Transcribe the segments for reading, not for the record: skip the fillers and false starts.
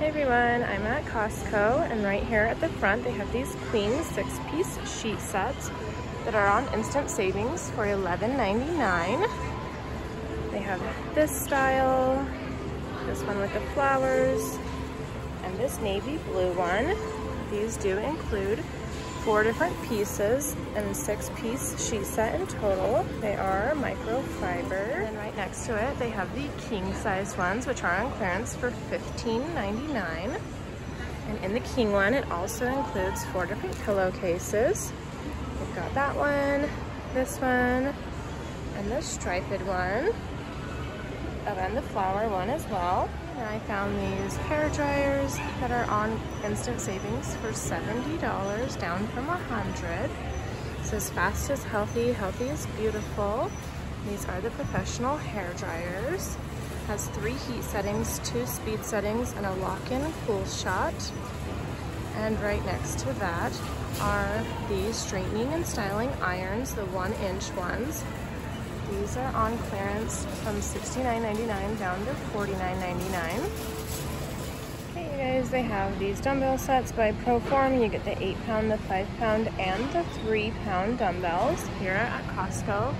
Hey everyone, I'm at Costco, and right here at the front they have these queen 6-piece sheet sets that are on instant savings for $11.99. They have this style, this one with the flowers, and this navy blue one. These do include 4 different pieces and a 6-piece sheet set in total. They are microfiber. And right next to it, they have the king-size ones, which are on clearance for $15.99. And in the king one, it also includes 4 different pillowcases. We've got that one, this one, and the striped one. And then the flower one as well. And I found these hair dryers that are on instant savings for $70, down from $100. This is Fast is healthy is beautiful. These are the professional hair dryers. Has 3 heat settings, 2 speed settings, and a lock-in cool shot. And right next to that are these straightening and styling irons, the 1-inch ones. These are on clearance from $69.99 down to $49.99. Okay, you guys, they have these dumbbell sets by Proform. You get the 8-pound, the 5-pound, and the 3-pound dumbbells here at Costco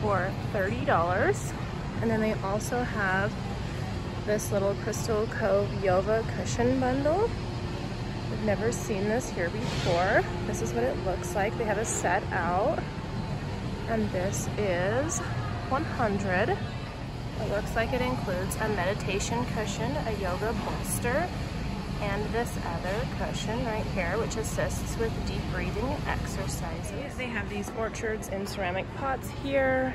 for $30. And then they also have this little Crystal Cove Yova cushion bundle. I've never seen this here before. This is what it looks like. They have a set out. And this is $100. It looks like it includes a meditation cushion, a yoga bolster, and this other cushion right here, which assists with deep breathing exercises. They have these orchards in ceramic pots here.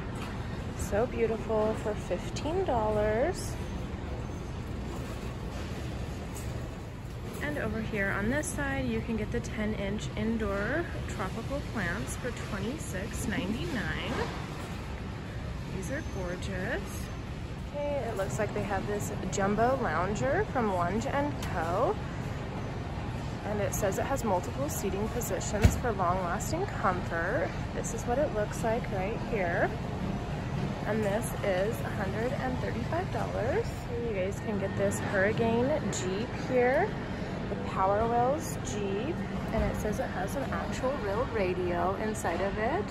So beautiful for $15. And over here on this side, you can get the 10-inch indoor tropical plants for $26.99. These are gorgeous. Okay, it looks like they have this jumbo lounger from Lunge and Co. And it says it has multiple seating positions for long-lasting comfort. This is what it looks like right here. And this is $135. You guys can get this Hurricane Jeep here, the Power Wheels Jeep, and it says it has an actual real radio inside of it.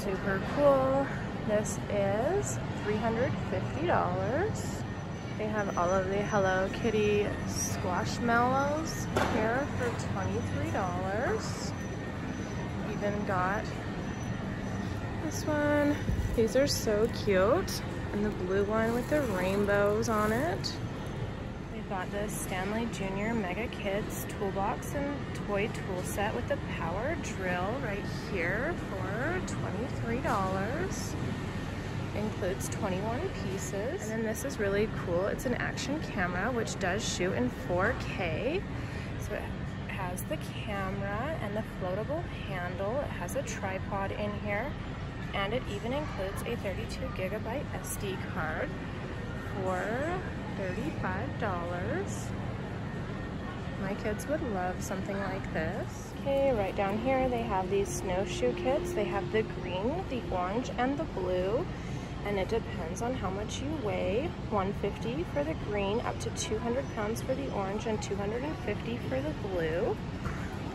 Super cool. This is $350. They have all of the Hello Kitty squashmallows here for $23. Even got this one. These are so cute, and the blue one with the rainbows on it. We've got this Stanley Junior Mega Kids toolbox and toy tool set with the power drill right here for $23. Includes 21 pieces. And then this is really cool. It's an action camera, which does shoot in 4K. So it has the camera and the floatable handle. It has a tripod in here. And it even includes a 32-gigabyte SD card for $35. My kids would love something like this. Okay, right down here they have these snowshoe kits. They have the green, the orange, and the blue. And it depends on how much you weigh. 150 for the green, up to 200 pounds for the orange, and 250 for the blue.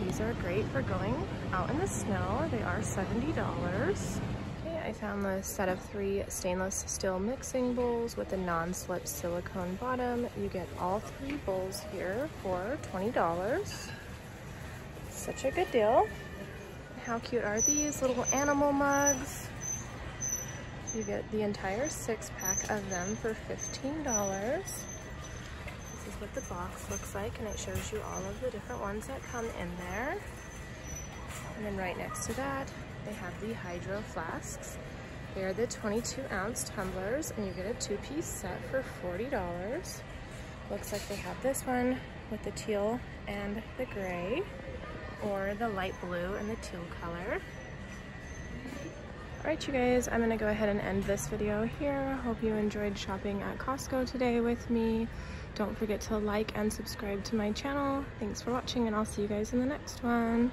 These are great for going out in the snow. They are $70. I found this set of 3 stainless steel mixing bowls with a non-slip silicone bottom. You get all 3 bowls here for $20. Such a good deal. How cute are these little animal mugs? You get the entire 6-pack of them for $15. This is what the box looks like, and it shows you all of the different ones that come in there. And then right next to that, they have the Hydro Flasks. They are the 22-ounce tumblers, and you get a 2-piece set for $40. Looks like they have this one with the teal and the gray, or the light blue and the teal color. All right, you guys, I'm gonna go ahead and end this video here. Hope you enjoyed shopping at Costco today with me. Don't forget to like and subscribe to my channel. Thanks for watching, and I'll see you guys in the next one.